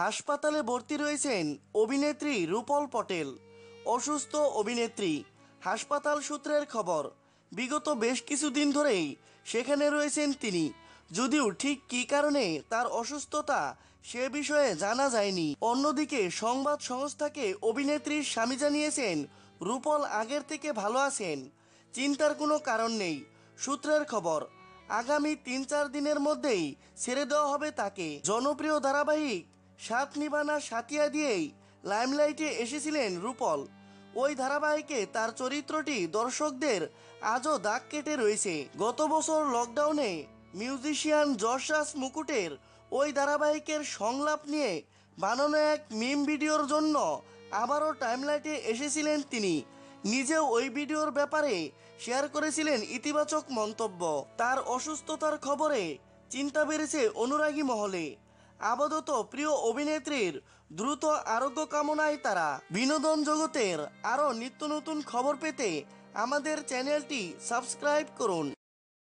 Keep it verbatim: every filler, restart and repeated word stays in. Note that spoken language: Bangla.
হাসপাতালে ভর্তি রয়েছেন অভিনেত্রী রূপল পটেল। অসুস্থ অভিনেত্রী, হাসপাতাল সূত্রের খবর। বিগত বেশ কিছুদিন ধরেই সেখানে রয়েছেন তিনি, যদিও ঠিক কী কারণে তার অসুস্থতা সে বিষয়ে জানা যায়নি। অন্যদিকে সংবাদ সংস্থাকে অভিনেত্রীর স্বামী জানিয়েছেন রূপল আগের থেকে ভালো আছেন, চিন্তার কোনো কারণ নেই। সূত্রের খবর, আগামী তিন চার দিনের মধ্যেই ছেড়ে দেওয়া হবে তাকে। জনপ্রিয় ধারাবাহিক সাত নিবানা সাতিয়া দিয়েই লাইমলাইটে এসেছিলেন রূপল। ওই ধারাবাহিকে তার চরিত্রটি দর্শকদের আজও দাগ কেটে রয়েছে। গত বছর লকডাউনে মিউজিশিয়ান যশ রাজ মুকুটের ওই ধারাবাহিকের সংলাপ নিয়ে বানানো এক মিম ভিডিওর জন্য আবারও টাইমলাইটে এসেছিলেন তিনি। নিজেও ওই ভিডিওর ব্যাপারে শেয়ার করেছিলেন ইতিবাচক মন্তব্য। তার অসুস্থতার খবরে চিন্তা বেড়েছে অনুরাগী মহলে। আপাতত প্রিয় অভিনেত্রীর দ্রুত আরোগ্য কামনায় তারা। বিনোদন জগতের আরও নিত্য নতুন খবর পেতে আমাদের চ্যানেলটি সাবস্ক্রাইব করুন।